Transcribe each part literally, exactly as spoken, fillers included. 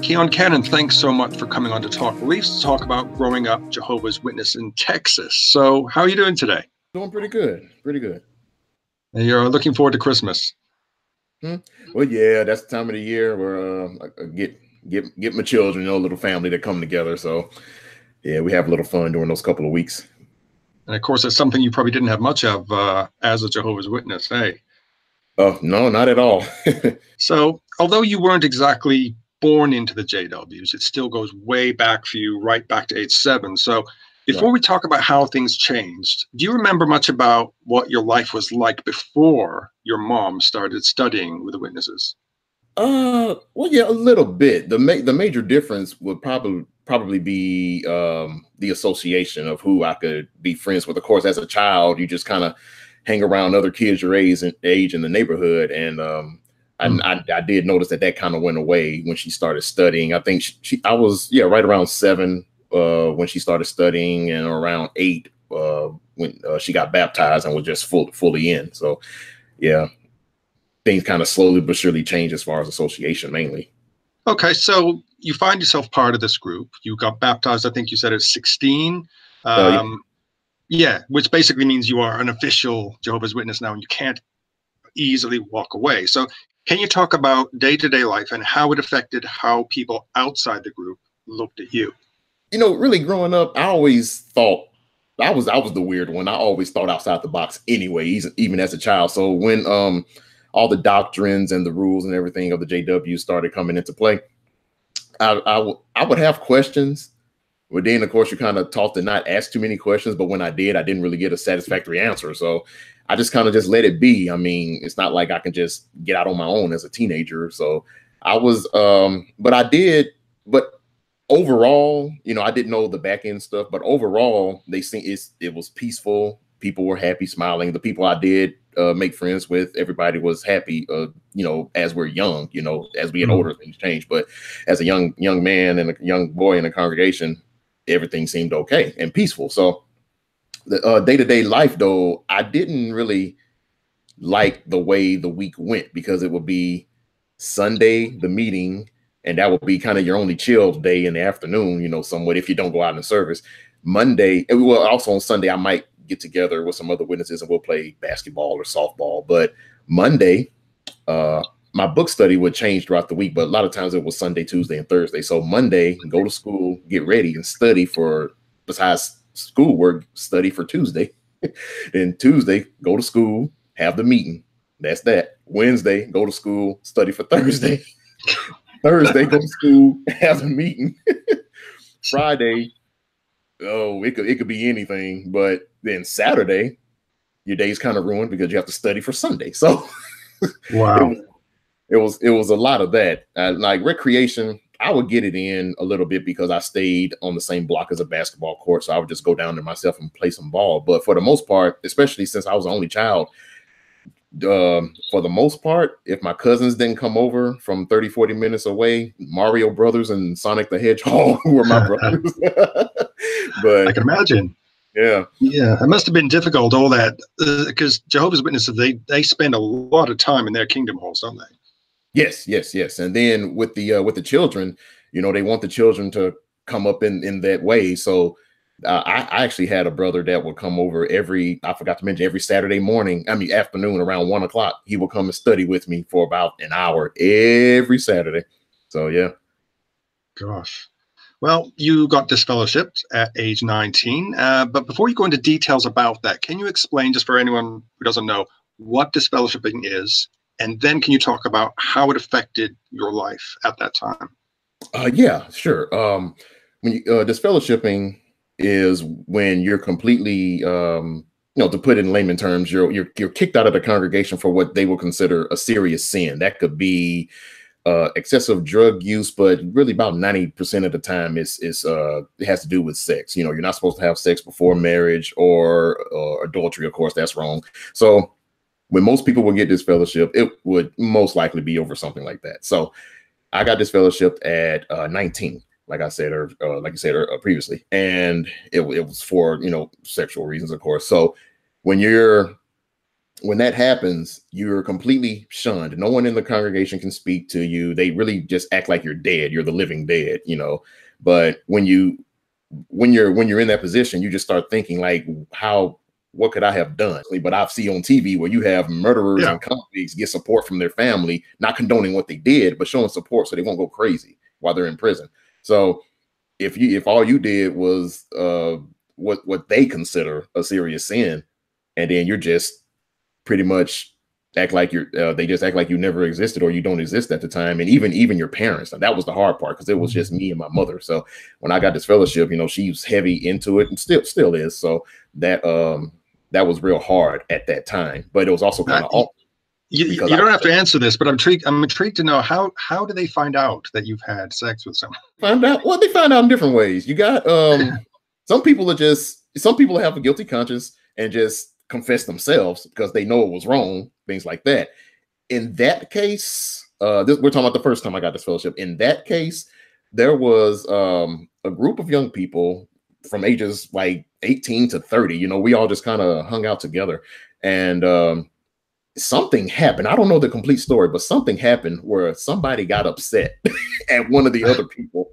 Keion Cannon, thanks so much for coming on to Talk Beliefs to talk about growing up Jehovah's Witness in Texas. So how are you doing today? Doing pretty good. Pretty good. And you're looking forward to Christmas. Hmm? Well, yeah, that's the time of the year where uh, I get get get my children, you know, a little family that come together. So, yeah, we have a little fun during those couple of weeks. And, of course, that's something you probably didn't have much of uh, as a Jehovah's Witness, hey? Oh, no, not at all. So, although you weren't exactly born into the J Ws, it still goes way back for you, right back to age seven. So before we talk about how things changed, do you remember much about what your life was like before your mom started studying with the Witnesses? Uh, well, yeah, a little bit. The ma the major difference would probably probably be um, the association of who I could be friends with. Of course, as a child, you just kind of hang around other kids your age and age in the neighborhood, and um, Mm-hmm. I, I did notice that that kind of went away when she started studying. I think she, she I was, yeah, right around seven uh, when she started studying, and around eight uh, when uh, she got baptized and was just full, fully in. So, yeah, things kind of slowly but surely change as far as association mainly. Okay, so you find yourself part of this group. You got baptized, I think you said, at sixteen. Um, uh, yeah. yeah, which basically means you are an official Jehovah's Witness now, and you can't easily walk away. So can you talk about day-to-day life and how it affected how people outside the group looked at you? You know, really growing up, I always thought I was I was the weird one. I always thought outside the box anyway, even as a child. So when um, all the doctrines and the rules and everything of the J W started coming into play, I, I, I would have questions. But then, of course, you kind of taught to not ask too many questions. But when I did, I didn't really get a satisfactory answer. So I just kind of just let it be. I mean, it's not like I can just get out on my own as a teenager. So I was, um, but I did. But overall, you know, I didn't know the back end stuff. But overall, they seemed it's, it was peaceful. People were happy, smiling. The people I did uh, make friends with, everybody was happy. Uh, you know, as we're young, you know, as we get older, things change. But as a young young man and a young boy in a congregation, everything seemed okay and peaceful. So the uh, day-to-day life, though, I didn't really like the way the week went, because it would be Sunday, the meeting, and that would be kind of your only chill day in the afternoon, you know, somewhat, if you don't go out in service. Monday, and well, also on Sunday, I might get together with some other witnesses and we'll play basketball or softball. But Monday, uh, my book study would change throughout the week, but a lot of times it was Sunday, Tuesday, and Thursday. So Monday, go to school, get ready, and study for, besides schoolwork, study for Tuesday. Then Tuesday, go to school, have the meeting. That's that. Wednesday, go to school, study for Thursday. Thursday, go to school, have the meeting. Friday, oh, it could, it could be anything. But then Saturday, your day's kind of ruined because you have to study for Sunday. So wow. It was, It was it was a lot of that. Uh, like recreation, I would get it in a little bit because I stayed on the same block as a basketball court. So I would just go down there myself and play some ball. But for the most part, especially since I was the only child, um, for the most part, if my cousins didn't come over from thirty, forty minutes away, Mario Brothers and Sonic the Hedgehog were my brothers. But I can imagine. Yeah. Yeah. It must have been difficult, all that, because uh, Jehovah's Witnesses, they, they spend a lot of time in their kingdom halls, don't they? Yes, yes, yes. And then with the uh, with the children, you know, they want the children to come up in, in that way. So uh, I, I actually had a brother that would come over every, I forgot to mention, every Saturday morning, I mean, afternoon around one o'clock, he would come and study with me for about an hour every Saturday. So, yeah. Gosh. Well, you got disfellowshipped at age nineteen. Uh, but before you go into details about that, can you explain, just for anyone who doesn't know, what disfellowshipping is? And then can you talk about how it affected your life at that time? Uh, yeah, sure. Um, when you, uh, disfellowshipping is when you're completely, um, you know, to put it in layman terms, you're, you're, you're kicked out of the congregation for what they will consider a serious sin. That could be uh, excessive drug use, but really about ninety percent of the time it's, it's, uh, it has to do with sex. You know, you're not supposed to have sex before marriage or, or adultery. Of course, that's wrong. So when most people would get disfellowshipped, it would most likely be over something like that. So I got disfellowshipped at uh, nineteen. like I said, or uh, like you said or, uh, previously, and it, it was for, you know, sexual reasons, of course. So when you're when that happens, you're completely shunned. No one in the congregation can speak to you. They really just act like you're dead. You're the living dead, you know. But when you when you're when you're in that position, you just start thinking like, how what could I have done? But I've seen on T V where you have murderers yeah. and convicts get support from their family, not condoning what they did, but showing support so they won't go crazy while they're in prison. So if you if all you did was uh, what what they consider a serious sin, and then you're just pretty much act like you're uh, they just act like you never existed or you don't exist at the time. And even even your parents. And that was the hard part, because it was just me and my mother. So when I got this fellowship, you know, she was heavy into it and still still is. So that um that was real hard at that time. But it was also kind of awful. You, you don't I, have to answer this, but I'm intrigued. I'm intrigued to know how how do they find out that you've had sex with someone? Find out. Well, they find out in different ways. You got um some people are just some people have a guilty conscience and just confess themselves because they know it was wrong, things like that. In that case, uh, this, we're talking about the first time I got this fellowship. In that case, there was um, a group of young people from ages like eighteen to thirty. You know, we all just kind of hung out together, and um, something happened. I don't know the complete story, but something happened where somebody got upset at one of the other people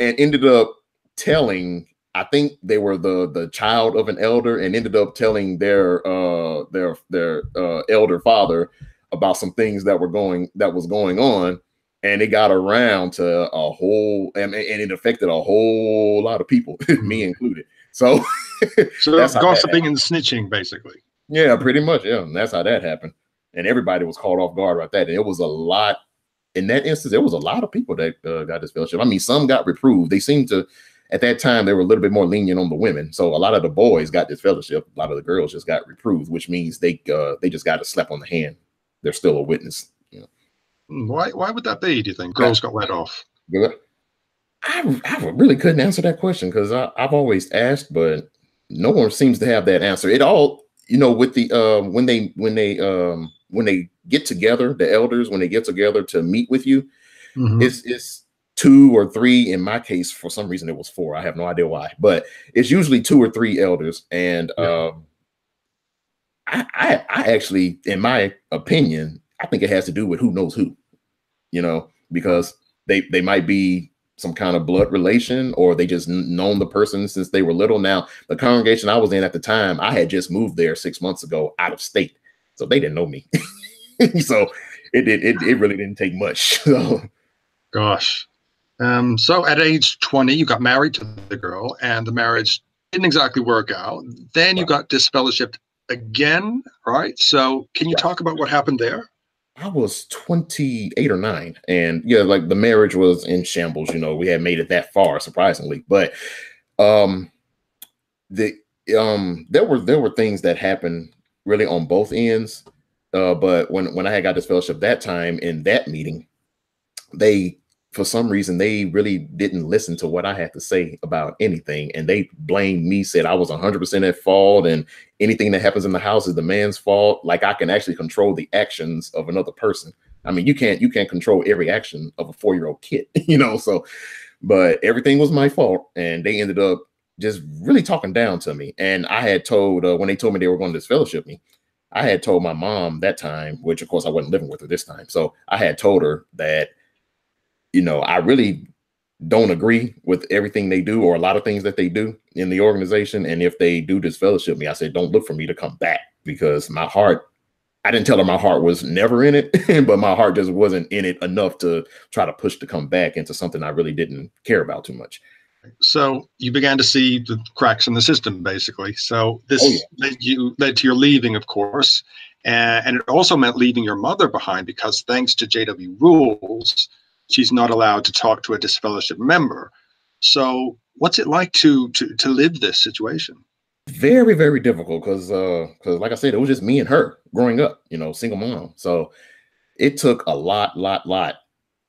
and ended up telling, I think they were the the child of an elder, and ended up telling their uh their their uh elder father about some things that were going that was going on, and it got around to a whole and, and it affected a whole lot of people, me included. So so that's gossiping and snitching, basically. Yeah, pretty much. Yeah, and that's how that happened, and everybody was caught off guard about that. And it was a lot in that instance. There was a lot of people that uh, got this fellowship. I mean, some got reproved. They seemed to. At that time, they were a little bit more lenient on the women. So a lot of the boys got this fellowship. A lot of the girls just got reproved, which means they uh, they just got a slap on the hand. They're still a witness. You know. Why Why would that be, do you think? Girls got let off. I, I really couldn't answer that question, because I've always asked, but no one seems to have that answer. It all, you know, with the uh, when they when they um, when they get together, the elders, when they get together to meet with you, mm-hmm. it's it's. two or three. In my case, for some reason, it was four. I have no idea why, but it's usually two or three elders. And yeah. um, I, I, I actually, in my opinion, I think it has to do with who knows who, you know, because they, they might be some kind of blood relation, or they just known the person since they were little. Now, the congregation I was in at the time, I had just moved there six months ago out of state, so they didn't know me. So it, it, it, it really didn't take much. So. Gosh. Um, so at age twenty, you got married to the girl, and the marriage didn't exactly work out. Then you got disfellowshipped again, right? So can you talk about what happened there? I was twenty-eight or nine, and yeah, like the marriage was in shambles. You know, we had made it that far, surprisingly, but um, the um, there were there were things that happened really on both ends. Uh, but when when I had got disfellowshipped that time in that meeting, they. For some reason, they really didn't listen to what I had to say about anything. And they blamed me, said I was one hundred percent at fault, and anything that happens in the house is the man's fault. Like, I can actually control the actions of another person. I mean, you can't you can't control every action of a four-year-old kid, you know, so. But everything was my fault. And they ended up just really talking down to me. And I had told, uh, when they told me they were going to disfellowship me, I had told my mom that time, which, of course, I wasn't living with her this time. So I had told her that, you know, I really don't agree with everything they do, or a lot of things that they do in the organization. And if they do disfellowship me, I said, don't look for me to come back, because my heart, I didn't tell her my heart was never in it, but my heart just wasn't in it enough to try to push to come back into something I really didn't care about too much. So you began to see the cracks in the system, basically. So this oh, yeah. led, you, led to your leaving, of course. Uh, and it also meant leaving your mother behind, because thanks to J W rules, she's not allowed to talk to a disfellowship member. So what's it like to to, to live this situation? Very, very difficult, because uh, because like I said, it was just me and her growing up, you know, single mom. So it took a lot, lot, lot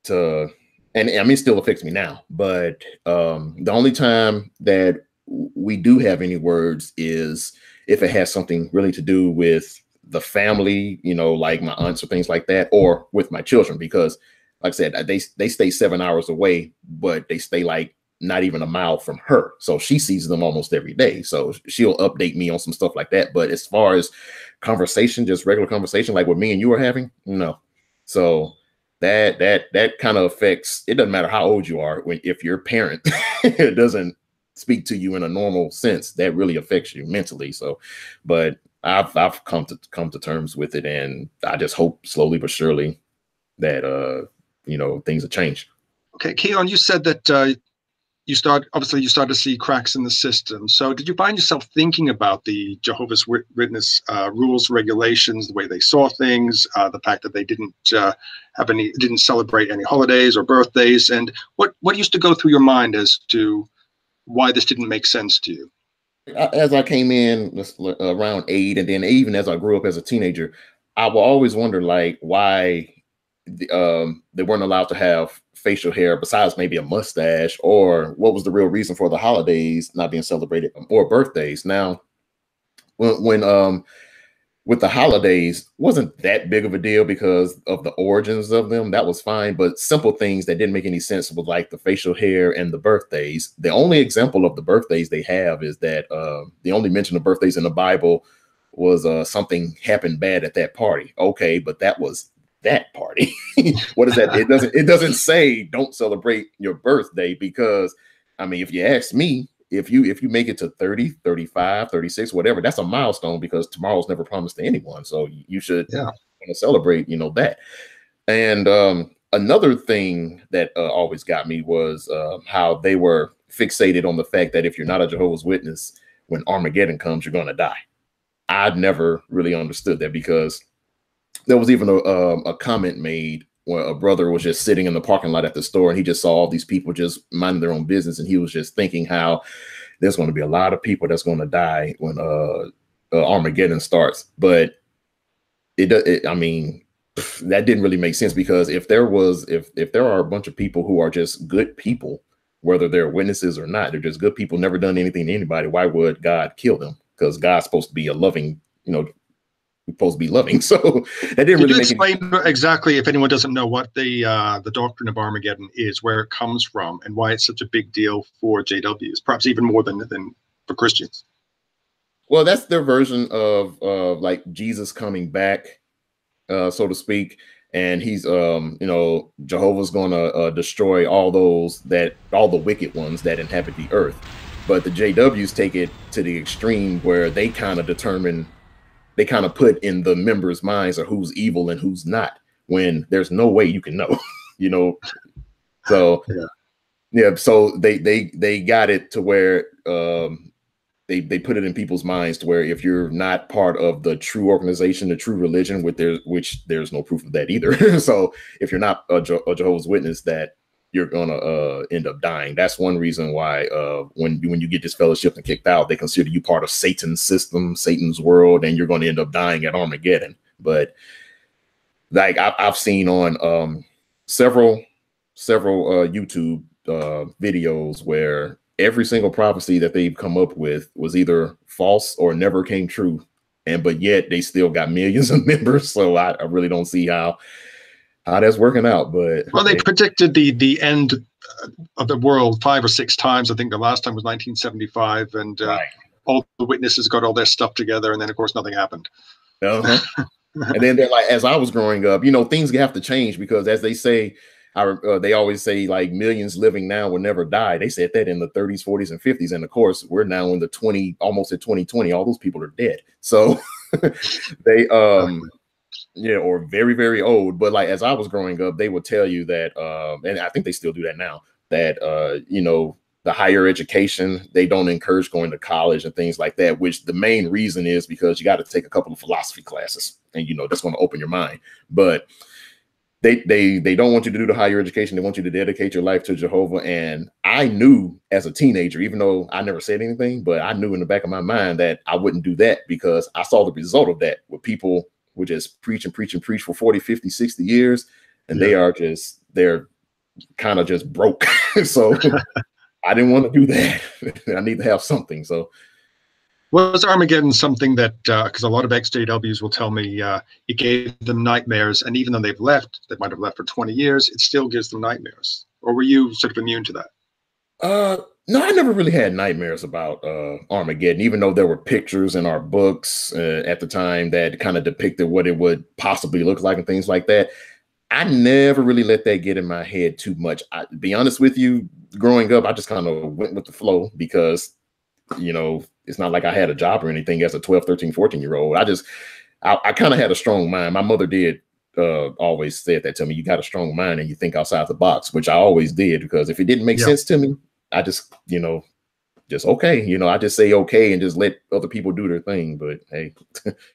to, and I mean, it still affects me now. But um, the only time that we do have any words is if it has something really to do with the family, you know, like my aunts or things like that, or with my children, because like I said, they they stay seven hours away, but they stay like not even a mile from her. So she sees them almost every day. So she'll update me on some stuff like that. But as far as conversation, just regular conversation, like what me and you are having, no. So that that that kind of affects. It doesn't matter how old you are. When, if your parent it doesn't speak to you in a normal sense, that really affects you mentally. So, but I've I've come to come to terms with it, and I just hope slowly but surely that uh you know things will change. Okay, Keion, you said that. Uh You start obviously you start to see cracks in the system. So did you find yourself thinking about the Jehovah's Witness uh, rules, regulations, the way they saw things, uh, the fact that they didn't uh, have any, didn't celebrate any holidays or birthdays, and what what used to go through your mind as to why this didn't make sense to you? As I came in around eight, and then even as I grew up as a teenager, I will always wonder like why the, um, they weren't allowed to have facial hair besides maybe a mustache, or what was the real reason for the holidays not being celebrated or birthdays. Now, when, when um, with the holidays, wasn't that big of a deal because of the origins of them. That was fine. But simple things that didn't make any sense was like the facial hair and the birthdays. The only example of the birthdays they have is that uh, the only mention of birthdays in the Bible was uh, something happened bad at that party. Okay, but that was that party. What is that? It doesn't, it doesn't say don't celebrate your birthday, because I mean, if you ask me, if you, if you make it to thirty, thirty-five, thirty-six, whatever, that's a milestone, because tomorrow's never promised to anyone. So you should yeah. you know, celebrate, you know, that. And, um, another thing that uh, always got me was, uh, how they were fixated on the fact that if you're not a Jehovah's Witness, when Armageddon comes, you're going to die. I've never really understood that, because there was even a, um, a comment made where a brother was just sitting in the parking lot at the store, and he just saw all these people just minding their own business. And he was just thinking how there's going to be a lot of people that's going to die when uh, uh, Armageddon starts. But it, it I mean, that didn't really make sense, because if there was if if there are a bunch of people who are just good people, whether they're witnesses or not, they're just good people, never done anything to anybody. Why would God kill them? Because God's supposed to be a loving, you know, supposed to be loving. So that didn't Could really you explain any... exactly, if anyone doesn't know, what the uh the doctrine of Armageddon is, where it comes from, and why it's such a big deal for J Ws, perhaps even more than than for Christians? Well, that's their version of uh like Jesus coming back, uh so to speak, and he's um you know Jehovah's gonna uh, destroy all those that all the wicked ones that inhabit the earth. But the J Ws take it to the extreme, where they kind of determine, they kind of put in the members' minds or who's evil and who's not, when there's no way you can know, you know? So, yeah. yeah. So they, they, they got it to where, um, they, they put it in people's minds to where if you're not part of the true organization, the true religion, with their, which there's no proof of that either. So if you're not a, Je a Jehovah's Witness, that you're going to uh, end up dying. That's one reason why uh, when, when you get disfellowshipped and kicked out, they consider you part of Satan's system, Satan's world, and you're going to end up dying at Armageddon. But like I, I've seen on um, several, several uh, YouTube uh, videos where every single prophecy that they've come up with was either false or never came true. And but yet they still got millions of members. So I, I really don't see how. How that's working out, but well, they predicted the the end of the world five or six times. I think the last time was nineteen seventy-five, and uh, right. all the witnesses got all their stuff together, and then of course nothing happened. Uh-huh. And then they're like, as I was growing up, you know, things have to change, because as they say, I, uh, they always say like millions living now will never die. They said that in the thirties, forties, and fifties, and of course we're now in the twenty, almost at twenty twenty. All those people are dead. So they. um Yeah, or very, very old. But like as I was growing up, they would tell you that, um, and I think they still do that now, that, uh, you know, the higher education, they don't encourage going to college and things like that, which the main reason is because you got to take a couple of philosophy classes, and, you know, that's going to open your mind. But they, they, they don't want you to do the higher education. They want you to dedicate your life to Jehovah. And I knew as a teenager, even though I never said anything, but I knew in the back of my mind that I wouldn't do that, because I saw the result of that with people who just preach and preach and preach for forty, fifty, sixty years. And yeah. they are just, they're kind of just broke. So I didn't want to do that. I need to have something. So, Was Armageddon something that, because uh, a lot of ex J Ws will tell me uh, it gave them nightmares, and even though they've left, they might have left for twenty years, it still gives them nightmares? Or were you sort of immune to that? Uh, no, I never really had nightmares about uh, Armageddon, even though there were pictures in our books uh, at the time that kind of depicted what it would possibly look like and things like that. I never really let that get in my head too much. I, to be honest with you, growing up, I just kind of went with the flow because, you know, it's not like I had a job or anything as a twelve, thirteen, fourteen year old. I just, I, I kind of had a strong mind. My mother did uh, always said that to me, you got a strong mind and you think outside the box, which I always did, because if it didn't make yeah. sense to me, I just, you know, just, okay. You know, I just say, okay. And just let other people do their thing. But hey,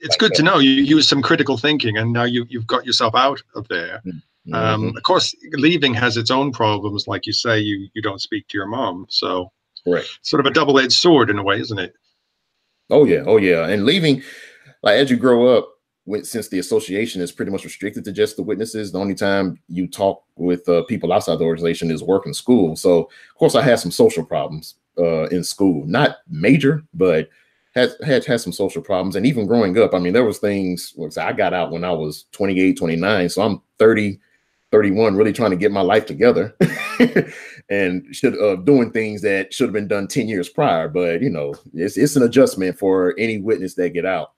it's good to know you use some critical thinking, and now you, you've got yourself out of there. Mm-hmm. Um, of course, leaving has its own problems. Like you say, you, you don't speak to your mom. So right. Sort of a double-edged sword in a way, isn't it? Oh, yeah. Oh, yeah. And leaving, like, as you grow up, when, since the association is pretty much restricted to just the witnesses, the only time you talk with uh, people outside the organization is work and school. So, of course, I had some social problems uh, in school. Not major, but had, had had some social problems. And even growing up, I mean, there was things, like, I got out when I was twenty-eight, twenty-nine. So I'm thirty, thirty-one, really trying to get my life together. And should uh, doing things that should have been done ten years prior. But, you know, it's, it's an adjustment for any witness that get out.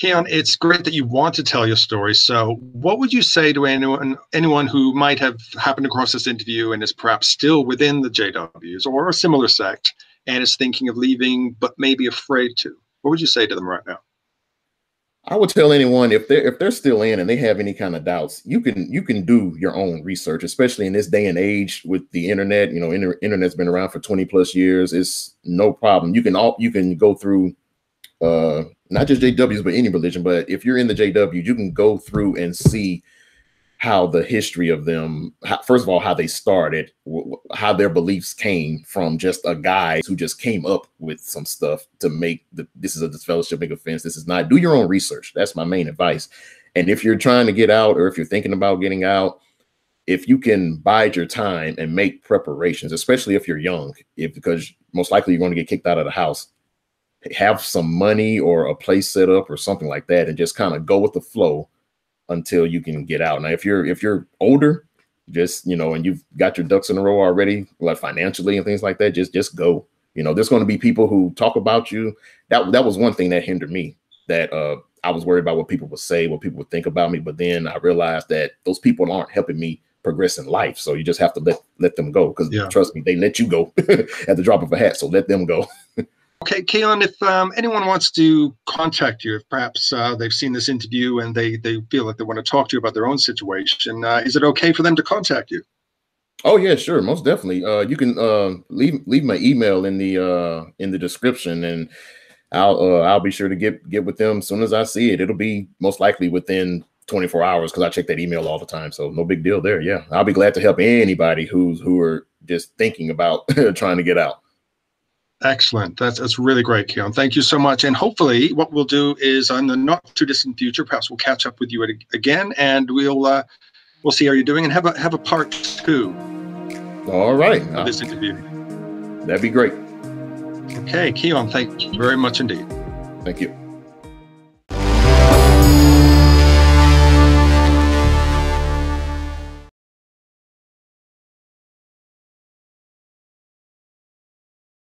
Keion, it's great that you want to tell your story. So what would you say to anyone, anyone who might have happened across this interview and is perhaps still within the J Ws or a similar sect and is thinking of leaving, but maybe afraid to? What would you say to them right now? I would tell anyone, if they're if they're still in and they have any kind of doubts, you can you can do your own research, especially in this day and age with the internet. You know, inter internet's been around for twenty plus years. It's no problem. You can all you can go through uh, not just J Ws, but any religion. But if you're in the J Ws, you can go through and see how the history of them. How, first of all, how they started, how their beliefs came from just a guy who just came up with some stuff to make the, this is a disfellowship, big offense. This is not. Do your own research. That's my main advice. And if you're trying to get out, or if you're thinking about getting out, if you can bide your time and make preparations, especially if you're young, if, because most likely you're going to get kicked out of the house, have some money or a place set up or something like that, and just kind of go with the flow until you can get out. Now, if you're, if you're older, just, you know, and you've got your ducks in a row already, like financially and things like that, just, just go. You know, there's going to be people who talk about you. That, that was one thing that hindered me, that uh, I was worried about what people would say, what people would think about me. But then I realized that those people aren't helping me progress in life. So you just have to let, let them go. Because yeah. trust me, they let you go at the drop of a hat. So let them go. Okay, Keion, if um, anyone wants to contact you, if perhaps uh, they've seen this interview and they, they feel like they want to talk to you about their own situation, uh, is it okay for them to contact you? Oh, yeah, sure. Most definitely. Uh, you can uh, leave leave my email in the uh, in the description, and I'll uh, I'll be sure to get get with them as soon as I see it. It'll be most likely within twenty-four hours, because I check that email all the time. So no big deal there. Yeah, I'll be glad to help anybody who's who are just thinking about trying to get out. Excellent. That's, that's really great, Keion. Thank you so much. And hopefully what we'll do is, in the not too distant future, perhaps we'll catch up with you again, and we'll uh, we'll see how you're doing and have a have a part two. All right. Uh, this interview. That'd be great. Okay, Keion, thank you very much indeed. Thank you.